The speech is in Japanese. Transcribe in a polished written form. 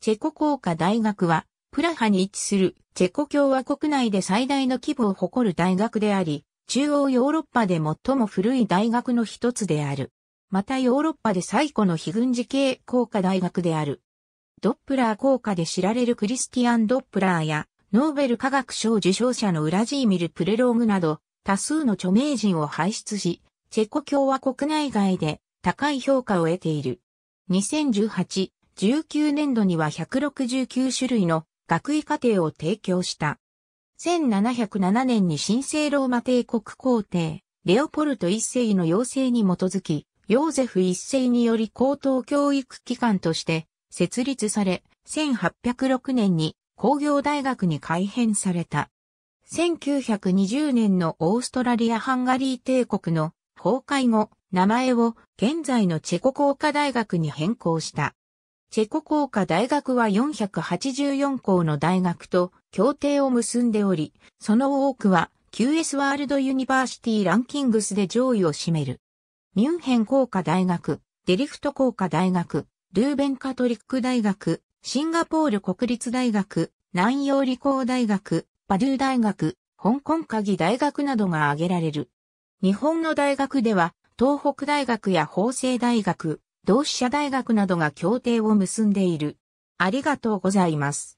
チェコ工科大学は、プラハに位置するチェコ共和国内で最大の規模を誇る大学であり、中央ヨーロッパで最も古い大学の一つである。またヨーロッパで最古の非軍事系工科大学である。ドップラー効果で知られるクリスティアン・ドップラーや、ノーベル化学賞受賞者のウラジーミル・プレローグなど、多数の著名人を輩出し、チェコ共和国内外で高い評価を得ている。2018、19年度には169種類の学位課程を提供した。1707年に神聖ローマ帝国皇帝、レオポルト一世の要請に基づき、ヨーゼフ一世により高等教育機関として設立され、1806年に工業大学に改編された。1920年のオーストラリア・ハンガリー帝国の崩壊後、名前を現在のチェコ工科大学に変更した。チェコ工科大学は484校の大学と協定を結んでおり、その多くは QS ワールドユニバーシティランキングスで上位を占める。ミュンヘン工科大学、デリフト工科大学、ルーベンカトリック大学、シンガポール国立大学、南洋理工大学、パドゥー大学、香港科技大学などが挙げられる。日本の大学では、東北大学や法政大学、同志社大学などが協定を結んでいる。ありがとうございます。